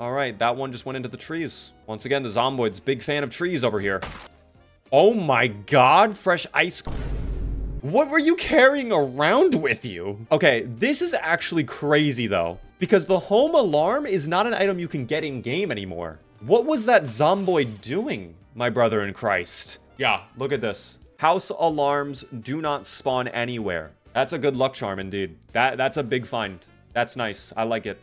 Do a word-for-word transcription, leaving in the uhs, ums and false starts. Alright, that one just went into the trees. Once again, the Zomboid's big fan of trees over here. Oh my god, fresh ice. What were you carrying around with you? Okay, this is actually crazy though, because the home alarm is not an item you can get in-game anymore. What was that Zomboid doing, my brother in Christ? Yeah, look at this. House alarms do not spawn anywhere. That's a good luck charm indeed. That, that's a big find. That's nice. I like it.